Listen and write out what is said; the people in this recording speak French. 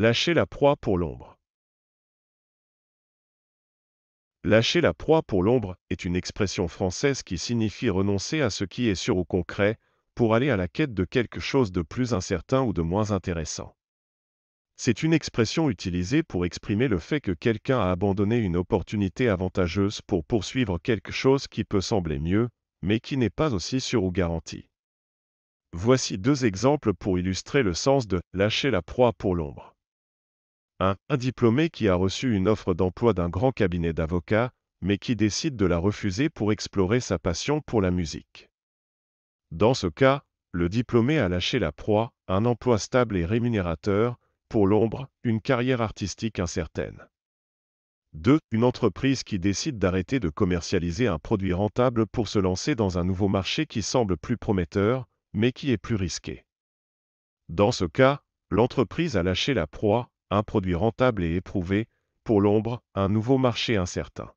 Lâchez la proie pour l'ombre. Lâcher la proie pour l'ombre est une expression française qui signifie renoncer à ce qui est sûr ou concret pour aller à la quête de quelque chose de plus incertain ou de moins intéressant. C'est une expression utilisée pour exprimer le fait que quelqu'un a abandonné une opportunité avantageuse pour poursuivre quelque chose qui peut sembler mieux, mais qui n'est pas aussi sûr ou garanti. Voici deux exemples pour illustrer le sens de « lâcher la proie pour l'ombre ». 1. Un diplômé qui a reçu une offre d'emploi d'un grand cabinet d'avocats, mais qui décide de la refuser pour explorer sa passion pour la musique. Dans ce cas, le diplômé a lâché la proie, un emploi stable et rémunérateur, pour l'ombre, une carrière artistique incertaine. 2. Une entreprise qui décide d'arrêter de commercialiser un produit rentable pour se lancer dans un nouveau marché qui semble plus prometteur, mais qui est plus risqué. Dans ce cas, l'entreprise a lâché la proie, un produit rentable et éprouvé, pour l'ombre, un nouveau marché incertain.